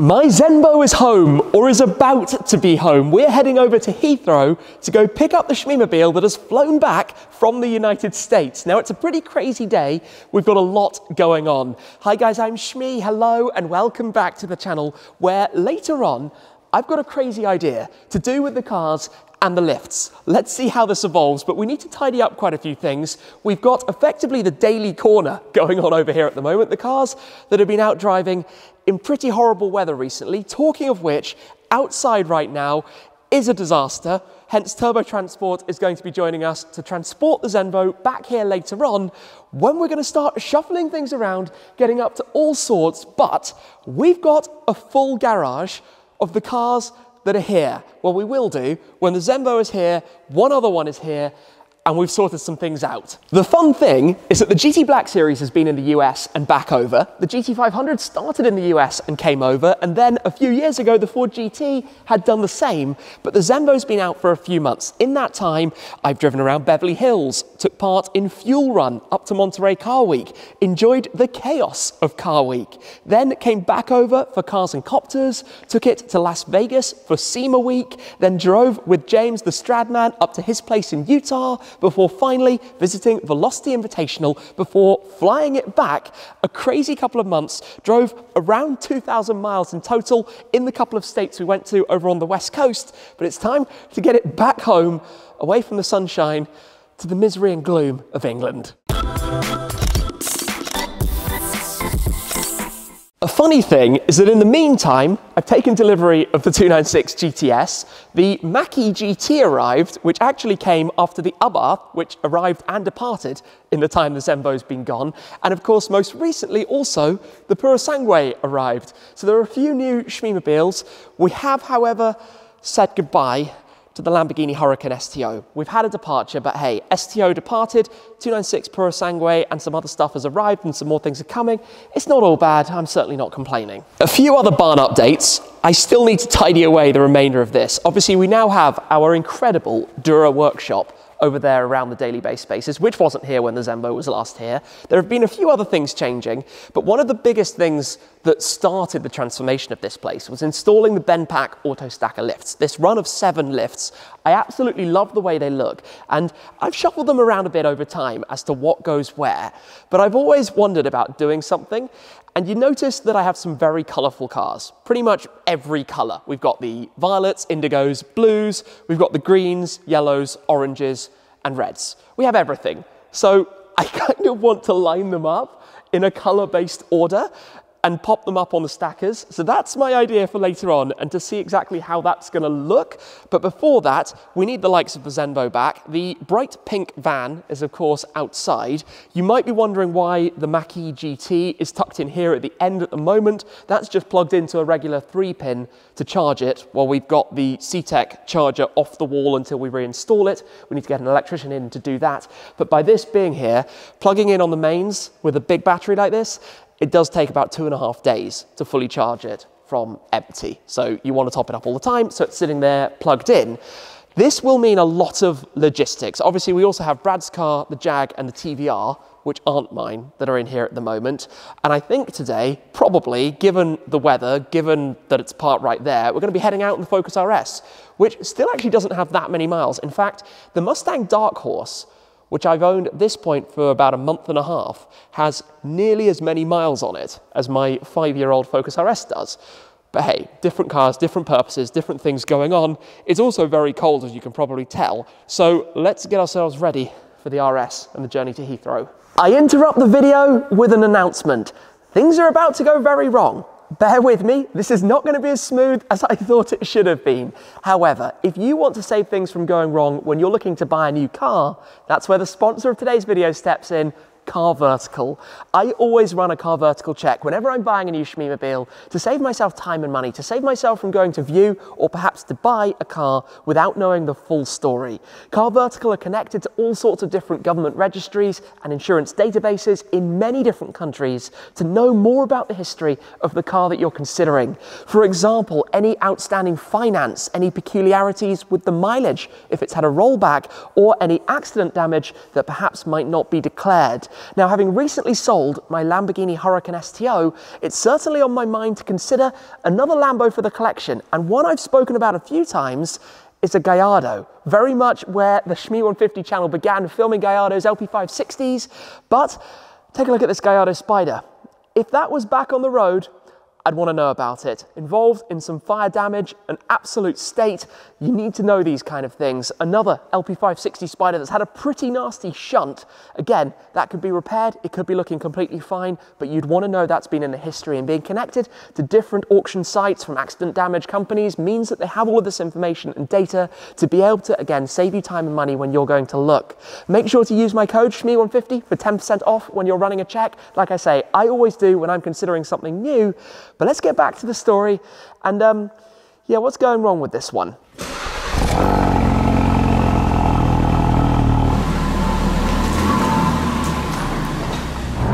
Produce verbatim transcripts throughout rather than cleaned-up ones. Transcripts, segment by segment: My Zenvo is home, or is about to be home. We're heading over to Heathrow to go pick up the Shmeemobile that has flown back from the United States. Now, it's a pretty crazy day. We've got a lot going on. Hi guys, I'm Shmee, hello, and welcome back to the channel, where later on, I've got a crazy idea to do with the cars and the lifts. Let's see how this evolves, but we need to tidy up quite a few things. We've got effectively the daily corner going on over here at the moment. The cars that have been out driving in pretty horrible weather recently, talking of which, outside right now is a disaster. Hence, Turbo Transport is going to be joining us to transport the Zenvo back here later on, when we're going to start shuffling things around, getting up to all sorts. But we've got a full garage of the cars that are here. Well, we will do. When the Zenvo is here, one other one is here, and we've sorted some things out. The fun thing is that the G T Black Series has been in the U S and back over. The G T five hundred started in the U S and came over, and then a few years ago, the Ford G T had done the same, but the Zenvo's been out for a few months. In that time, I've driven around Beverly Hills, took part in Fuel Run up to Monterey Car Week, enjoyed the chaos of Car Week, then came back over for Cars N Copters, took it to Las Vegas for SEMA Week, then drove with James the Stradman up to his place in Utah, before finally visiting Velocity Invitational, before flying it back. A crazy couple of months, drove around two thousand miles in total in the couple of states we went to over on the West Coast, but it's time to get it back home, away from the sunshine, to the misery and gloom of England. A funny thing is that in the meantime, I've taken delivery of the two ninety-six G T S, the Mach-E G T arrived, which actually came after the Abarth, which arrived and departed in the time the Zenvo's been gone, and of course most recently also the Purosangue arrived. So there are a few new Shmeemobiles. We have, however, said goodbye to the Lamborghini Huracan S T O. We've had a departure, but hey, S T O departed, two ninety-six Purosangue and some other stuff has arrived and some more things are coming. It's not all bad, I'm certainly not complaining. A few other barn updates. I still need to tidy away the remainder of this. Obviously, we now have our incredible Dura Workshop over there around the daily base spaces, which wasn't here when the Zenvo was last here. There have been a few other things changing, but one of the biggest things that started the transformation of this place was installing the Benpak Auto Stacker lifts, this run of seven lifts. I absolutely love the way they look, and I've shuffled them around a bit over time as to what goes where, but I've always wondered about doing something. And you notice that I have some very colourful cars, pretty much every colour. We've got the violets, indigos, blues, we've got the greens, yellows, oranges, and reds. We have everything. So I kind of want to line them up in a colour-based order and pop them up on the stackers. So that's my idea for later on, and to see exactly how that's gonna look. But before that, we need the likes of the Zenvo back. The bright pink van is of course outside. You might be wondering why the Mach-E G T is tucked in here at the end at the moment. That's just plugged into a regular three pin to charge it, while we've got the C TEC charger off the wall until we reinstall it. We need to get an electrician in to do that. But by this being here, plugging in on the mains with a big battery like this, it does take about two and a half days to fully charge it from empty. So you want to top it up all the time, so it's sitting there plugged in. This will mean a lot of logistics. Obviously, we also have Brad's car, the Jag, and the T V R, which aren't mine, that are in here at the moment. And I think today, probably, given the weather, given that it's parked right there, we're going to be heading out in the Focus R S, which still actually doesn't have that many miles. In fact, the Mustang Dark Horse, which I've owned at this point for about a month and a half, has nearly as many miles on it as my five-year-old Focus R S does. But hey, different cars, different purposes, different things going on. It's also very cold, as you can probably tell. So let's get ourselves ready for the R S and the journey to Heathrow. I interrupt the video with an announcement. Things are about to go very wrong. Bear with me, this is not going to be as smooth as I thought it should have been. However, if you want to save things from going wrong when you're looking to buy a new car, that's where the sponsor of today's video steps in, CarVertical. I always run a CarVertical check whenever I'm buying a new Shmeemobile to save myself time and money, to save myself from going to view or perhaps to buy a car without knowing the full story. CarVertical are connected to all sorts of different government registries and insurance databases in many different countries to know more about the history of the car that you're considering. For example, any outstanding finance, any peculiarities with the mileage if it's had a rollback, or any accident damage that perhaps might not be declared. Now, having recently sold my Lamborghini Huracan S T O, it's certainly on my mind to consider another Lambo for the collection, and one I've spoken about a few times is a Gallardo, very much where the Shmee one fifty channel began, filming Gallardo's L P five sixties, but take a look at this Gallardo Spyder. If that was back on the road, I'd want to know about it. Involved in some fire damage, an absolute state. You need to know these kind of things. Another L P five sixty Spider that's had a pretty nasty shunt. Again, that could be repaired. It could be looking completely fine, but you'd want to know that's been in the history, and being connected to different auction sites from accident damage companies means that they have all of this information and data to be able to, again, save you time and money when you're going to look. Make sure to use my code Shmee one fifty for ten percent off when you're running a check. Like I say, I always do when I'm considering something new. But let's get back to the story and um, yeah, what's going wrong with this one?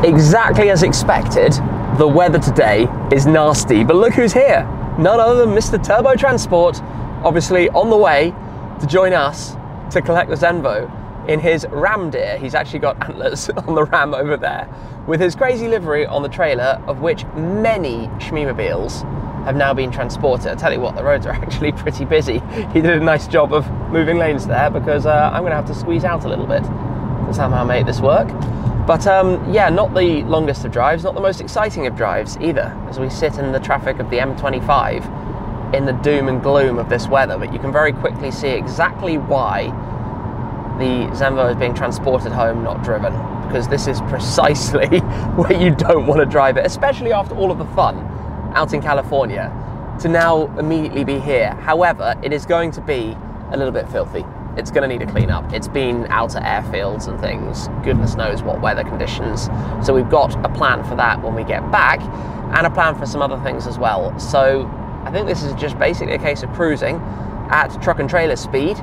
Exactly as expected, the weather today is nasty, but look who's here. None other than Mister Turbo Transport, obviously on the way to join us to collect the Zenvo in his ram deer. He's actually got antlers on the ram over there, with his crazy livery on the trailer, of which many Shmeemobiles have now been transported. I tell you what, the roads are actually pretty busy. He did a nice job of moving lanes there, because uh, I'm gonna have to squeeze out a little bit to somehow make this work. But um, yeah, not the longest of drives, not the most exciting of drives either, as we sit in the traffic of the M twenty-five in the doom and gloom of this weather. But you can very quickly see exactly why the Zenvo is being transported home, not driven, because this is precisely where you don't want to drive it, especially after all of the fun out in California, to now immediately be here. However, it is going to be a little bit filthy. It's going to need a clean up. It's been out at airfields and things, goodness knows what weather conditions. So we've got a plan for that when we get back, and a plan for some other things as well. So I think this is just basically a case of cruising at truck and trailer speed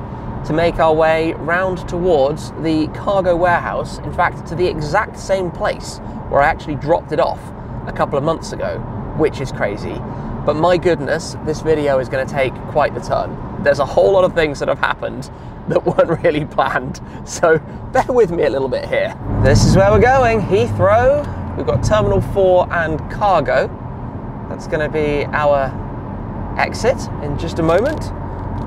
to make our way round towards the cargo warehouse, in fact, to the exact same place where I actually dropped it off a couple of months ago, which is crazy. But my goodness, this video is gonna take quite the turn. There's a whole lot of things that have happened that weren't really planned, so bear with me a little bit here. This is where we're going, Heathrow. We've got Terminal four and cargo. That's gonna be our exit in just a moment,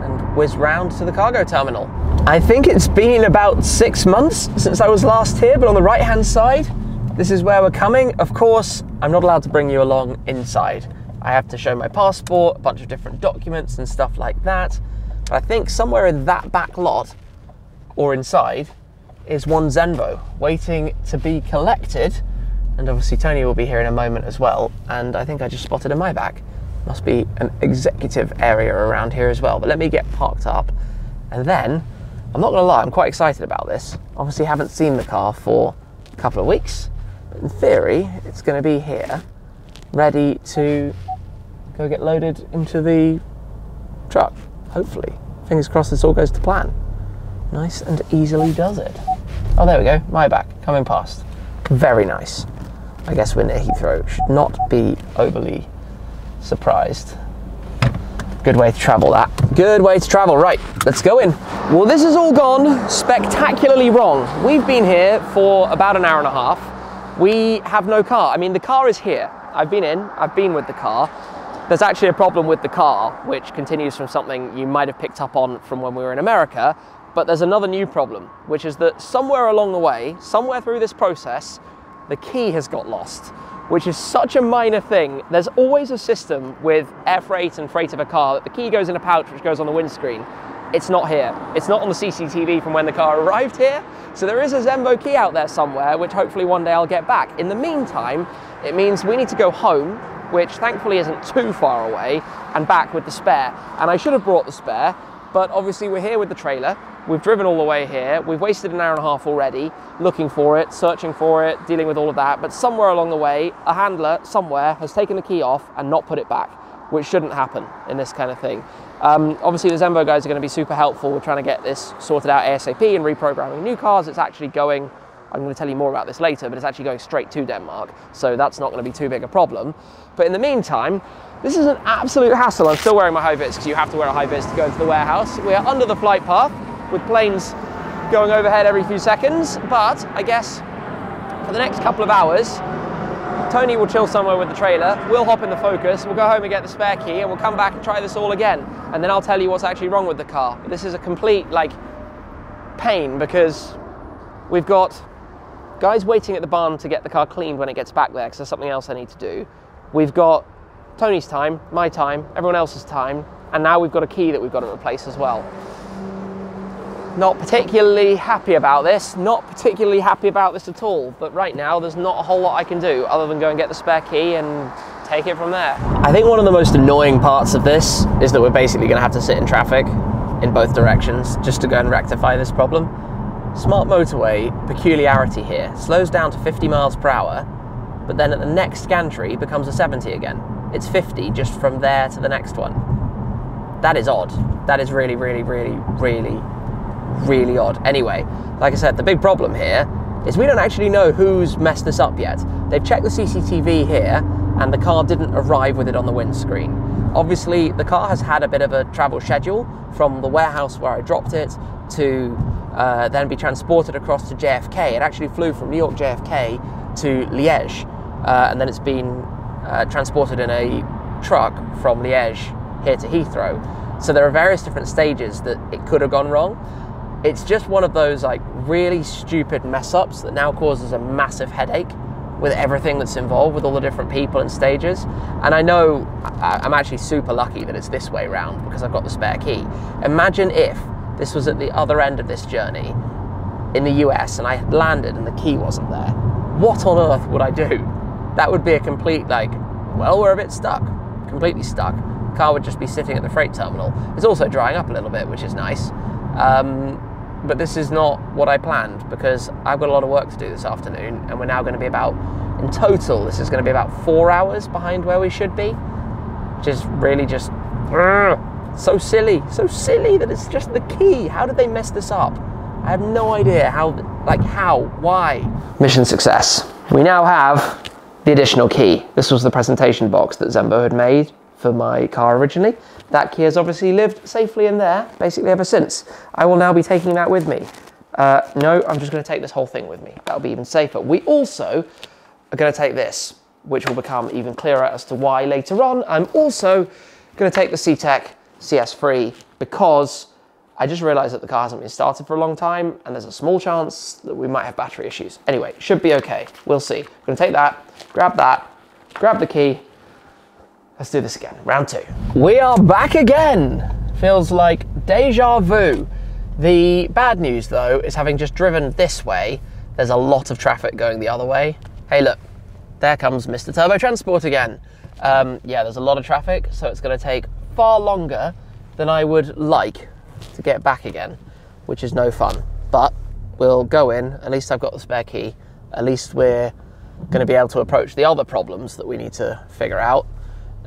and whiz round to the cargo terminal. I think it's been about six months since I was last here, but on the right-hand side, this is where we're coming. Of course, I'm not allowed to bring you along inside. I have to show my passport, a bunch of different documents and stuff like that. But I think somewhere in that back lot, or inside, is one Zenvo waiting to be collected. And obviously Tony will be here in a moment as well. And I think I just spotted a Maybach. Must be an executive area around here as well, but let me get parked up. And then, I'm not gonna lie, I'm quite excited about this. Obviously haven't seen the car for a couple of weeks, but in theory, it's gonna be here, ready to go get loaded into the truck, hopefully. Fingers crossed this all goes to plan. Nice and easily does it. Oh, there we go, Maybach, coming past. Very nice. I guess we're near Heathrow, should not be overly surprised. Good way to travel, that. Good way to travel. Right, let's go in. Well, this has all gone spectacularly wrong. We've been here for about an hour and a half. We have no car. I mean, the car is here. I've been in, I've been with the car. There's actually a problem with the car, which continues from something you might have picked up on from when we were in America, but there's another new problem, which is that somewhere along the way, somewhere through this process, the key has got lost, which is such a minor thing. There's always a system with air freight and freight of a car that the key goes in a pouch which goes on the windscreen. It's not here. It's not on the C C T V from when the car arrived here. So there is a Zenvo key out there somewhere, which hopefully one day I'll get back. In the meantime, it means we need to go home, which thankfully isn't too far away, and back with the spare. And I should have brought the spare, but obviously we're here with the trailer. We've driven all the way here. We've wasted an hour and a half already looking for it, searching for it, dealing with all of that. But somewhere along the way, a handler somewhere has taken the key off and not put it back, which shouldn't happen in this kind of thing. Um, obviously, the Zenvo guys are going to be super helpful. We're trying to get this sorted out ASAP and reprogramming new cars. It's actually going, I'm going to tell you more about this later, but it's actually going straight to Denmark. So that's not going to be too big a problem. But in the meantime, this is an absolute hassle. I'm still wearing my high vis because you have to wear a high vis to go into the warehouse. We are under the flight path, with planes going overhead every few seconds, but I guess for the next couple of hours. Tony will chill somewhere with the trailer, we'll hop in the Focus, we'll go home and get the spare key, and we'll come back and try this all again. And then I'll tell you what's actually wrong with the car. This is a complete, like, pain because we've got guys waiting at the barn to get the car cleaned when it gets back there because there's something else I need to do. We've got Tony's time, my time, everyone else's time, and now we've got a key that we've got to replace as well. Not particularly happy about this, not particularly happy about this at all, but right now there's not a whole lot I can do other than go and get the spare key and take it from there. I think one of the most annoying parts of this is that we're basically going to have to sit in traffic in both directions just to go and rectify this problem. Smart motorway peculiarity here, slows down to fifty miles per hour, but then at the next gantry becomes a seventy again. It's fifty just from there to the next one. That is odd. That is really, really, really, really really odd. Anyway, like I said, the big problem here is we don't actually know who's messed this up yet. They've checked the C C T V here and the car didn't arrive with it on the windscreen. Obviously the car has had a bit of a travel schedule from the warehouse where I dropped it to uh, then be transported across to J F K. It actually flew from New York J F K to Liège uh, and then it's been uh, transported in a truck from Liège here to Heathrow. So there are various different stages that it could have gone wrong. It's just one of those like really stupid mess ups that now causes a massive headache with everything that's involved, with all the different people and stages. And I know I'm actually super lucky that it's this way round because I've got the spare key. Imagine if this was at the other end of this journey in the U S and I had landed and the key wasn't there. What on earth would I do? That would be a complete like, well, we're a bit stuck, completely stuck. The car would just be sitting at the freight terminal. It's also drying up a little bit, which is nice. Um, but this is not what I planned because I've got a lot of work to do this afternoon and we're now going to be about, in total, this is going to be about four hours behind where we should be, which is really just uh, so silly, so silly that it's just the key. How did they mess this up? I have no idea how, like how, why? Mission success. We now have the additional key. This was the presentation box that Zenvo had made for my car originally. That key has obviously lived safely in there basically ever since. I will now be taking that with me. Uh, no, I'm just going to take this whole thing with me. That'll be even safer. We also are going to take this, which will become even clearer as to why later on. I'm also going to take the C TEC C S three because I just realized that the car hasn't been started for a long time and there's a small chance that we might have battery issues. Anyway, should be okay. We'll see. I'm going to take that, grab that, grab the key. Let's do this again, round two. We are back again. Feels like deja vu. The bad news though is having just driven this way, there's a lot of traffic going the other way. Hey look, there comes Mister Turbo Transport again. Um, yeah, there's a lot of traffic, so it's gonna take far longer than I would like to get back again, which is no fun, but we'll go in. At least I've got the spare key. At least we're gonna be able to approach the other problems that we need to figure out.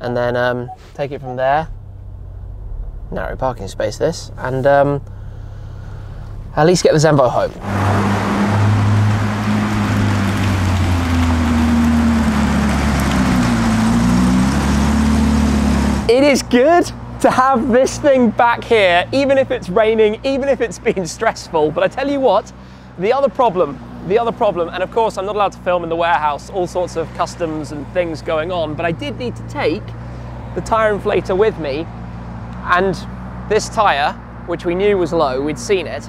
And then um, take it from there. Narrow parking space this, and um, at least get the Zenvo home. It is good to have this thing back here, even if it's raining, even if it's been stressful. But I tell you what, the other problem, the other problem, and of course I'm not allowed to film in the warehouse, all sorts of customs and things going on, but I did need to take the tyre inflator with me, and this tyre, which we knew was low, we'd seen it,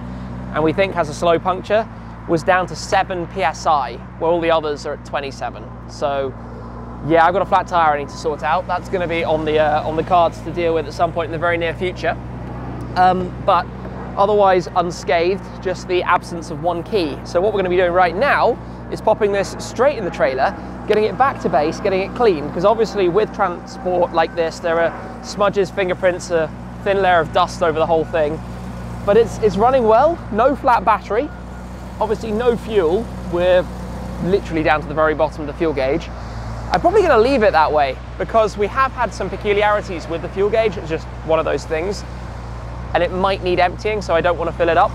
and we think has a slow puncture, was down to seven P S I, where all the others are at twenty-seven. So yeah, I've got a flat tyre I need to sort out. That's going to be on the, uh, on the cards to deal with at some point in the very near future. Um, but otherwise unscathed, just the absence of one key. So what we're going to be doing right now is popping this straight in the trailer, getting it back to base, getting it clean, because obviously with transport like this, there are smudges, fingerprints, a thin layer of dust over the whole thing. But it's, it's running well, no flat battery, obviously no fuel. We're literally down to the very bottom of the fuel gauge. I'm probably going to leave it that way because we have had some peculiarities with the fuel gauge. It's just one of those things. And it might need emptying, so I don't want to fill it up.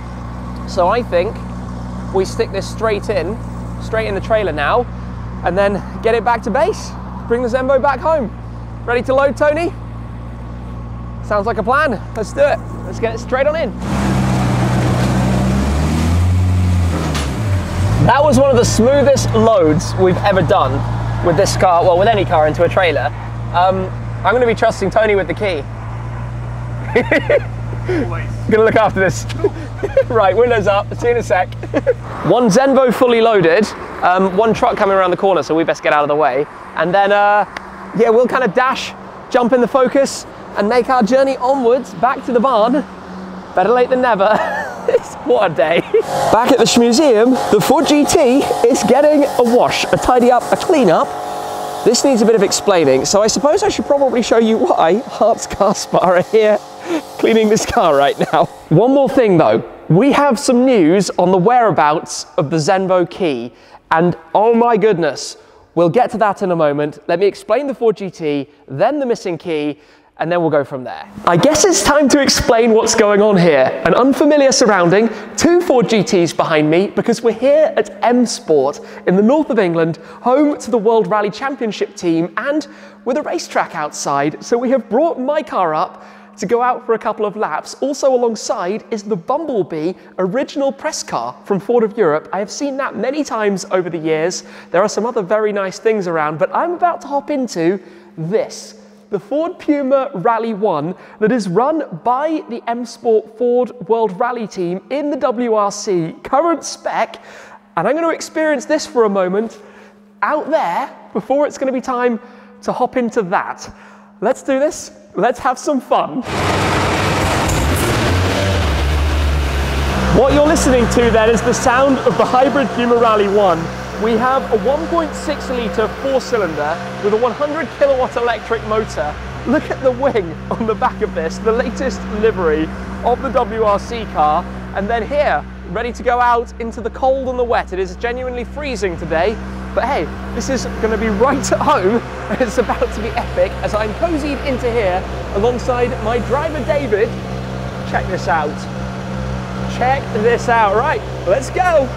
So I think we stick this straight in, straight in the trailer now, and then get it back to base, bring the Zenvo back home. Ready to load, Tony? Sounds like a plan. Let's do it. Let's get it straight on in. That was one of the smoothest loads we've ever done with this car, well, with any car into a trailer. Um, I'm going to be trusting Tony with the key. Always. Gonna look after this. Right, windows up, see you in a sec. One Zenvo fully loaded, um, one truck coming around the corner, so we best get out of the way. And then, uh, yeah, we'll kind of dash, jump in the Focus, and make our journey onwards back to the barn. Better late than never. What a day. Back at the Shmuseum, the Ford G T is getting a wash, a tidy up, a clean up. This needs a bit of explaining, so I suppose I should probably show you why Hart's Car Spa are here cleaning this car right now. One more thing though, we have some news on the whereabouts of the Zenvo key, and oh my goodness, we'll get to that in a moment. Let me explain the Ford G T, then the missing key, and then we'll go from there. I guess it's time to explain what's going on here. An unfamiliar surrounding, two Ford G Ts behind me, because we're here at M Sport in the north of England, home to the World Rally Championship team, and with a racetrack outside, so we have brought my car up to go out for a couple of laps. Also alongside is the Bumblebee original press car from Ford of Europe. I have seen that many times over the years. There are some other very nice things around, but I'm about to hop into this, the Ford Puma Rally one that is run by the M Sport Ford World Rally team in the W R C, current spec, and I'm going to experience this for a moment out there before it's going to be time to hop into that. Let's do this. Let's have some fun. What you're listening to then is the sound of the hybrid Puma Rally one. We have a one point six litre four-cylinder with a one hundred kilowatt electric motor. Look at the wing on the back of this, the latest livery of the W R C car. And then here, ready to go out into the cold and the wet. It is genuinely freezing today, but hey, this is going to be right at home. It's about to be epic as I'm cozied into here alongside my driver, David. Check this out. Check this out. Right, let's go.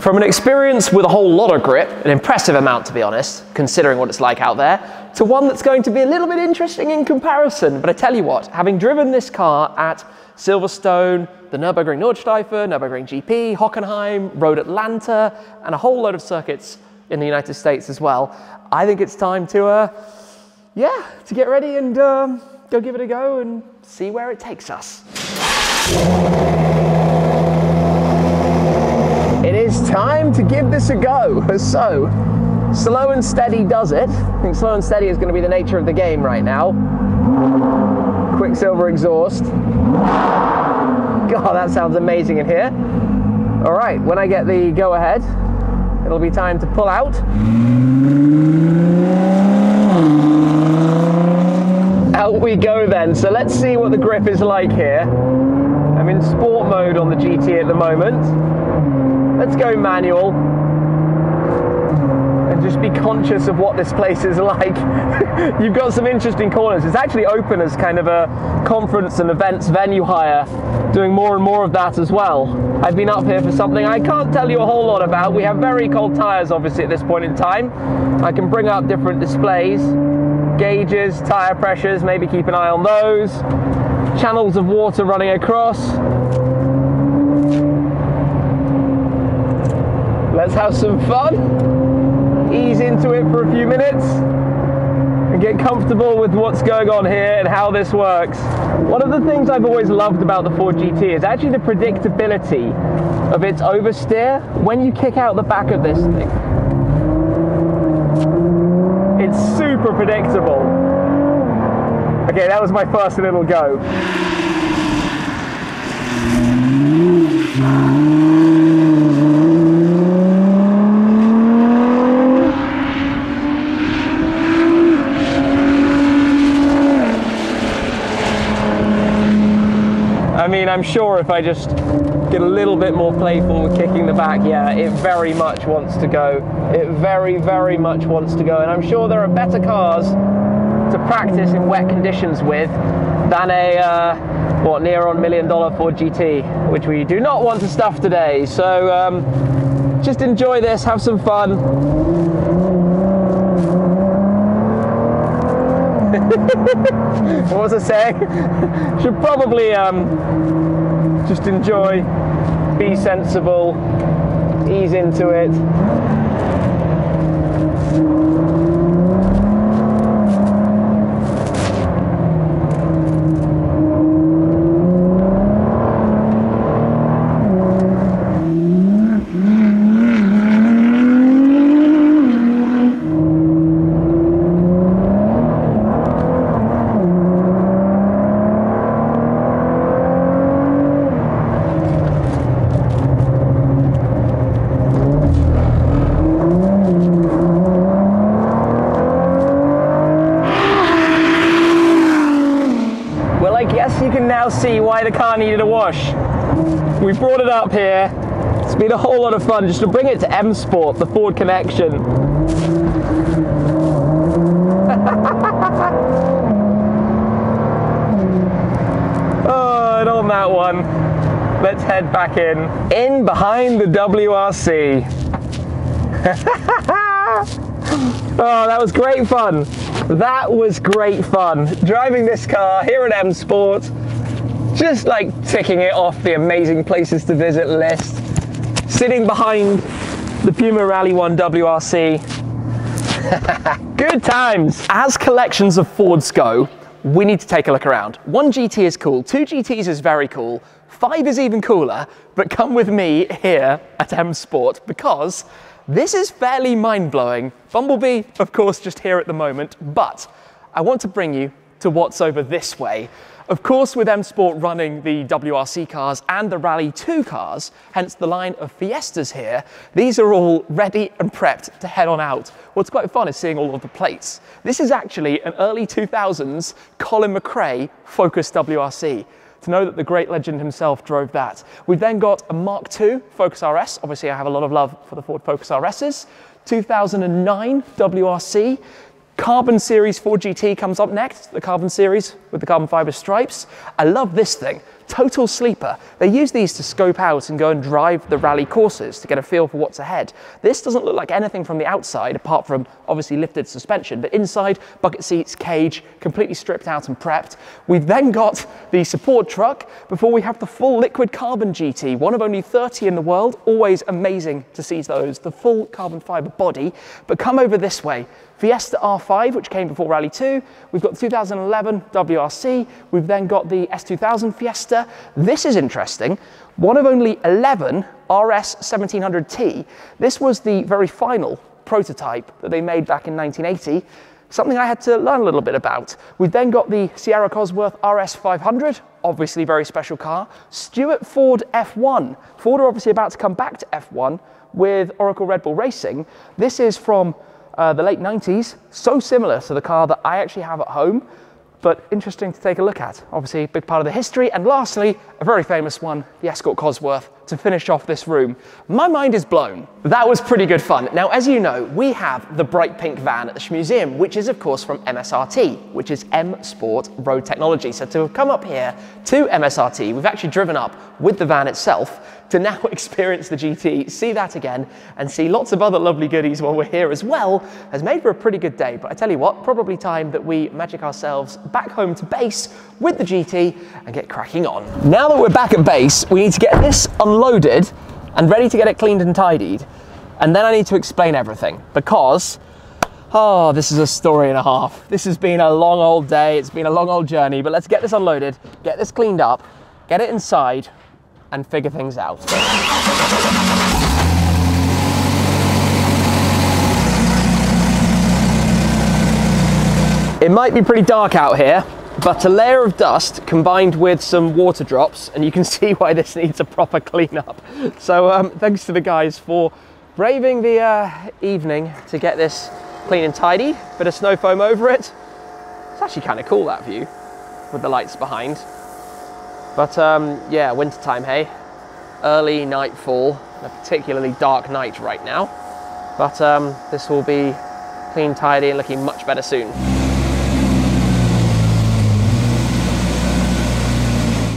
From an experience with a whole lot of grip, an impressive amount to be honest, considering what it's like out there, to one that's going to be a little bit interesting in comparison. But I tell you what, having driven this car at Silverstone, the Nürburgring Nordschleife, Nürburgring G P, Hockenheim, Road Atlanta, and a whole load of circuits in the United States as well, I think it's time to, uh, yeah, to get ready and um, go give it a go and see where it takes us. It's time to give this a go. So, slow and steady does it. I think slow and steady is going to be the nature of the game right now. Quicksilver exhaust. God, that sounds amazing in here. All right, when I get the go ahead, it'll be time to pull out. Out we go then. So let's see what the grip is like here. I'm in sport mode on the G T at the moment. Let's go manual and just be conscious of what this place is like. You've got some interesting corners. It's actually open as kind of a conference and events venue hire, doing more and more of that as well. I've been up here for something I can't tell you a whole lot about. We have very cold tires obviously at this point in time. I can bring up different displays, gauges, tire pressures, maybe keep an eye on those, channels of water running across. Let's have some fun, ease into it for a few minutes, and get comfortable with what's going on here and how this works. One of the things I've always loved about the Ford G T is actually the predictability of its oversteer when you kick out the back of this thing. It's super predictable. Okay, that was my first little go. I mean, I'm sure if I just get a little bit more playful with kicking the back, yeah, it very much wants to go. It very, very much wants to go. And I'm sure there are better cars to practice in wet conditions with than a... Uh, what, near on million dollar Ford G T, which we do not want to stuff today. So um, just enjoy this, have some fun. What was I saying? Should probably um, just enjoy, be sensible, ease into it. See why the car needed a wash. We brought it up here. It's been a whole lot of fun just to bring it to M Sport, the Ford connection. Oh, and on that one, let's head back in. In behind the W R C. Oh, that was great fun. That was great fun. Driving this car here at M Sport. Just like ticking it off the amazing places to visit list. Sitting behind the Puma Rally one W R C. Good times. As collections of Fords go, we need to take a look around. One G T is cool, two G Ts is very cool, five is even cooler, but come with me here at M Sport because this is fairly mind-blowing. Bumblebee, of course, just here at the moment, but I want to bring you to what's over this way. Of course, with M Sport running the W R C cars and the Rally two cars, hence the line of Fiestas here, these are all ready and prepped to head on out. What's quite fun is seeing all of the plates. This is actually an early two thousands Colin McRae Focus W R C. To know that the great legend himself drove that. We've then got a Mark two Focus R S. Obviously, I have a lot of love for the Ford Focus R Ss. two thousand nine W R C. Carbon Series four G T comes up next, the Carbon Series with the carbon fiber stripes. I love this thing, total sleeper. They use these to scope out and go and drive the rally courses to get a feel for what's ahead. This doesn't look like anything from the outside, apart from obviously lifted suspension, but inside, bucket seats, cage, completely stripped out and prepped. We've then got the support truck before we have the full liquid carbon G T, one of only thirty in the world, always amazing to see those, the full carbon fiber body. But come over this way, Fiesta R five, which came before Rally two. We've got the two thousand eleven W R C. We've then got the S two thousand Fiesta. This is interesting. One of only eleven R S seventeen hundred T. This was the very final prototype that they made back in nineteen eighty. Something I had to learn a little bit about. We've then got the Sierra Cosworth R S five hundred, obviously very special car. Stuart Ford F one. Ford are obviously about to come back to F one with Oracle Red Bull Racing. This is from Uh, the late nineties, so similar to the car that I actually have at home, but interesting to take a look at. Obviously, a big part of the history. And lastly, a very famous one, the Escort Cosworth, to finish off this room. My mind is blown. That was pretty good fun. Now, as you know, we have the bright pink van at the Shmuseum, which is, of course, from M S R T, which is M Sport Road Technology. So to have come up here to M S R T, we've actually driven up with the van itself, to now experience the G T, see that again, and see lots of other lovely goodies while we're here as well, has made for a pretty good day. But I tell you what, probably time that we magic ourselves back home to base with the G T and get cracking on. Now that we're back at base, we need to get this unloaded and ready to get it cleaned and tidied. And then I need to explain everything because Oh, this is a story and a half. This has been a long old day. It's been a long old journey, but let's get this unloaded, get this cleaned up, get it inside, and figure things out. It might be pretty dark out here, but a layer of dust combined with some water drops, and you can see why this needs a proper cleanup. So um, thanks to the guys for braving the uh, evening to get this clean and tidy, bit of snow foam over it. It's actually kind of cool, that view, with the lights behind. But um, yeah, winter time, hey? Early nightfall, a particularly dark night right now. But um, this will be clean, tidy, and looking much better soon.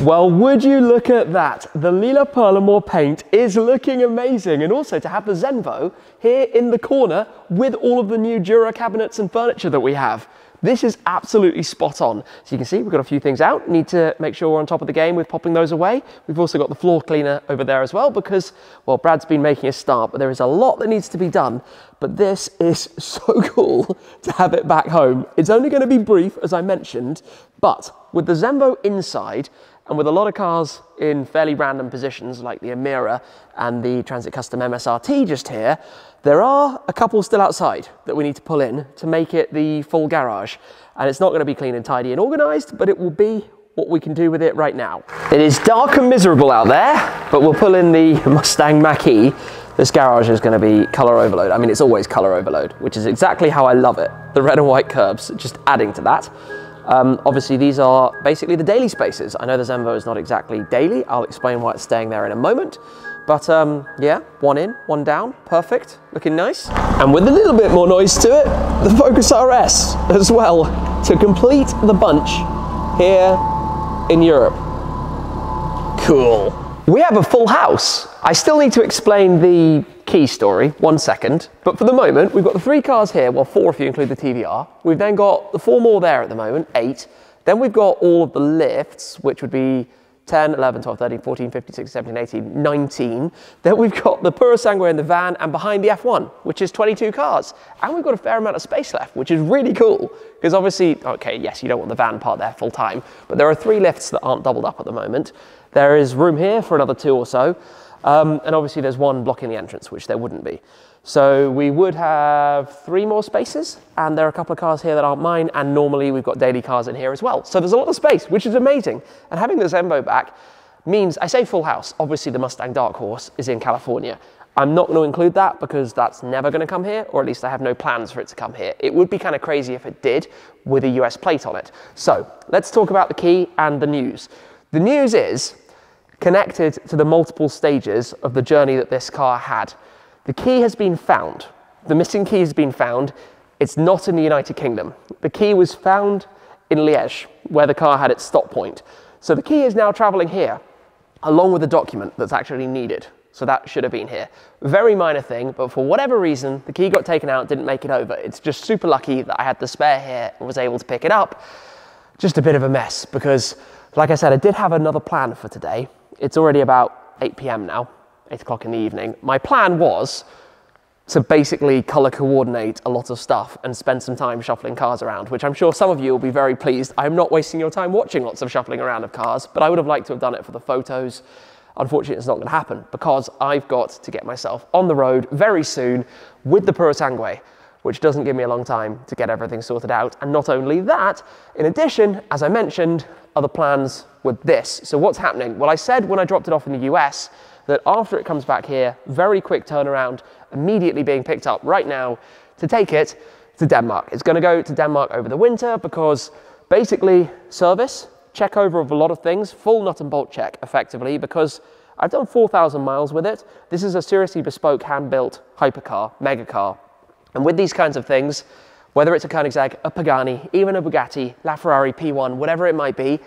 Well, would you look at that? The Lila Perlamore paint is looking amazing, and also to have the Zenvo here in the corner with all of the new Dura cabinets and furniture that we have. This is absolutely spot on. So you can see we've got a few things out. Need to make sure we're on top of the game with popping those away. We've also got the floor cleaner over there as well because, well, Brad's been making a start, but there is a lot that needs to be done. But this is so cool to have it back home. It's only going to be brief, as I mentioned, but with the Zenvo inside, and with a lot of cars in fairly random positions like the Amira and the Transit Custom M S R T just here, there are a couple still outside that we need to pull in to make it the full garage. And it's not going to be clean and tidy and organised, but it will be what we can do with it right now. It is dark and miserable out there, but we'll pull in the Mustang Mach-E. This garage is going to be colour overload. I mean, it's always colour overload, which is exactly how I love it. The red and white curbs, just adding to that. Um, obviously, these are basically the daily spaces. I know the Zenvo is not exactly daily. I'll explain why it's staying there in a moment. But um, yeah, one in, one down, perfect, looking nice. And with a little bit more noise to it, the Focus R S as well, to complete the bunch here in Europe. Cool. We have a full house. I still need to explain the key story, one second. But for the moment, we've got the three cars here, well, four if you include the T V R. We've then got the four more there at the moment, eight. Then we've got all of the lifts, which would be ten, eleven, twelve, thirteen, fourteen, fifteen, sixteen, seventeen, eighteen, nineteen. Then we've got the Purosangue in the van and behind the F one, which is twenty-two cars. And we've got a fair amount of space left, which is really cool. Because obviously, okay, yes, you don't want the van part there full time, but there are three lifts that aren't doubled up at the moment. There is room here for another two or so. Um, and obviously there's one blocking the entrance, which there wouldn't be. So we would have three more spaces, and there are a couple of cars here that aren't mine, and normally we've got daily cars in here as well. So there's a lot of space, which is amazing. And having the Zenvo back means, I say full house, obviously the Mustang Dark Horse is in California. I'm not going to include that because that's never going to come here, or at least I have no plans for it to come here. It would be kind of crazy if it did with a U S plate on it. So let's talk about the key and the news. The news is connected to the multiple stages of the journey that this car had. The key has been found. The missing key has been found. It's not in the United Kingdom. The key was found in Liège, where the car had its stop point. So the key is now traveling here, along with the document that's actually needed. So that should have been here. Very minor thing, but for whatever reason, the key got taken out, didn't make it over. It's just super lucky that I had the spare here and was able to pick it up. Just a bit of a mess, because like I said, I did have another plan for today. It's already about eight p m now, eight o'clock in the evening. My plan was to basically color coordinate a lot of stuff and spend some time shuffling cars around, which I'm sure some of you will be very pleased. I'm not wasting your time watching lots of shuffling around of cars, but I would have liked to have done it for the photos. Unfortunately, it's not gonna happen because I've got to get myself on the road very soon with the Purosangue, which doesn't give me a long time to get everything sorted out. And not only that, in addition, as I mentioned, are the plans with this. So what's happening? Well, I said when I dropped it off in the U S that after it comes back here, very quick turnaround, immediately being picked up right now to take it to Denmark. It's gonna go to Denmark over the winter because basically service, check over of a lot of things, full nut and bolt check effectively, because I've done four thousand miles with it. This is a seriously bespoke, hand-built hypercar, mega car. And with these kinds of things, whether it's a Koenigsegg, a Pagani, even a Bugatti, LaFerrari P one, whatever it might be,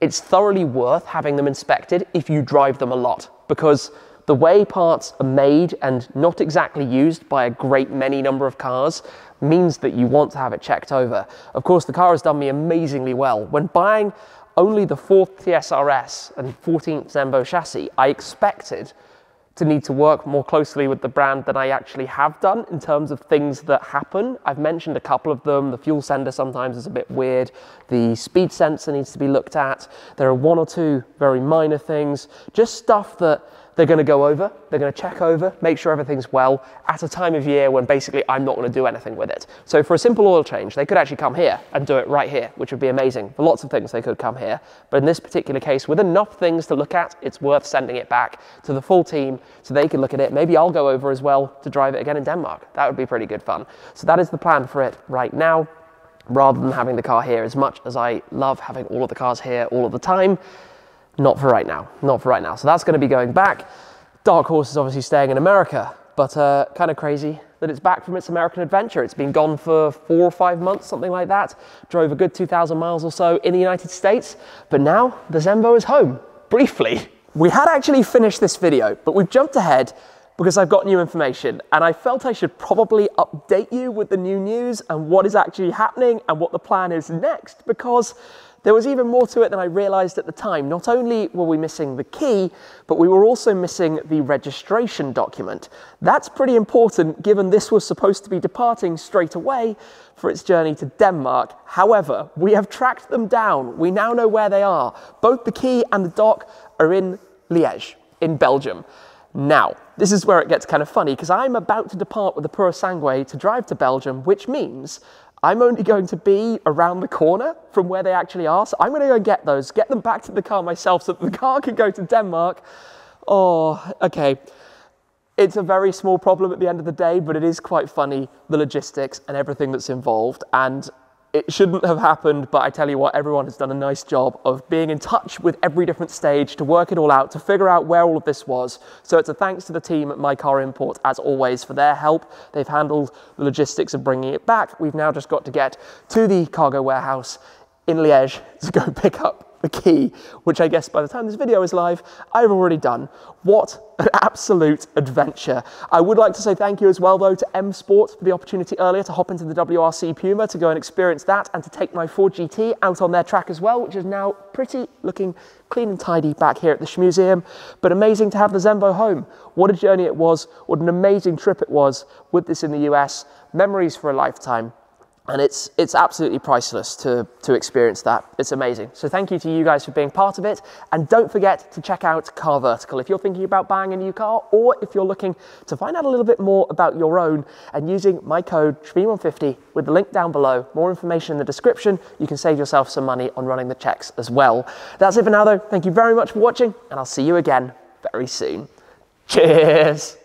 it's thoroughly worth having them inspected if you drive them a lot, because the way parts are made and not exactly used by a great many number of cars means that you want to have it checked over. Of course, the car has done me amazingly well. When buying only the fourth T S R S and fourteenth Zenvo chassis, I expected to need to work more closely with the brand than I actually have done in terms of things that happen. I've mentioned a couple of them. The fuel sender sometimes is a bit weird. The speed sensor needs to be looked at. There are one or two very minor things, just stuff that they're gonna go over, they're gonna check over, make sure everything's well at a time of year when basically I'm not gonna do anything with it. So for a simple oil change, they could actually come here and do it right here, which would be amazing. For lots of things they could come here, but in this particular case, with enough things to look at, it's worth sending it back to the full team so they can look at it. Maybe I'll go over as well to drive it again in Denmark. That would be pretty good fun. So that is the plan for it right now, rather than having the car here. As much as I love having all of the cars here all of the time, not for right now, not for right now. So that's going to be going back. Dark Horse is obviously staying in America, but uh, kind of crazy that it's back from its American adventure. It's been gone for four or five months, something like that. Drove a good two thousand miles or so in the United States, but now the Zenvo is home, briefly. We had actually finished this video, but we've jumped ahead because I've got new information, and I felt I should probably update you with the new news and what is actually happening and what the plan is next, because there was even more to it than I realized at the time. Not only were we missing the key, but we were also missing the registration document. That's pretty important given this was supposed to be departing straight away for its journey to Denmark. However, we have tracked them down. We now know where they are. Both the key and the doc are in Liège, in Belgium. Now, this is where it gets kind of funny, because I'm about to depart with the Purosangue to drive to Belgium, which means I'm only going to be around the corner from where they actually are. So I'm gonna go get those, get them back to the car myself so that the car can go to Denmark. Oh, okay. It's a very small problem at the end of the day, but it is quite funny, the logistics and everything that's involved. And it shouldn't have happened, but I tell you what, everyone has done a nice job of being in touch with every different stage to work it all out, to figure out where all of this was. So it's a thanks to the team at My Car Import, as always, for their help. They've handled the logistics of bringing it back. We've now just got to get to the cargo warehouse in Liège to go pick up the key, which I guess by the time this video is live, I've already done. What an absolute adventure. I would like to say thank you as well though to M Sport for the opportunity earlier to hop into the W R C Puma to go and experience that, and to take my Ford G T out on their track as well, which is now pretty looking clean and tidy back here at the Shmuseum. But amazing to have the Zenvo home. What a journey it was, what an amazing trip it was with this in the U S. Memories for a lifetime. And it's it's absolutely priceless to, to experience that. It's amazing. So thank you to you guys for being part of it. And don't forget to check out CarVertical. If you're thinking about buying a new car, or if you're looking to find out a little bit more about your own, and using my code Shmee one fifty with the link down below, more information in the description, you can save yourself some money on running the checks as well. That's it for now though. Thank you very much for watching, and I'll see you again very soon. Cheers.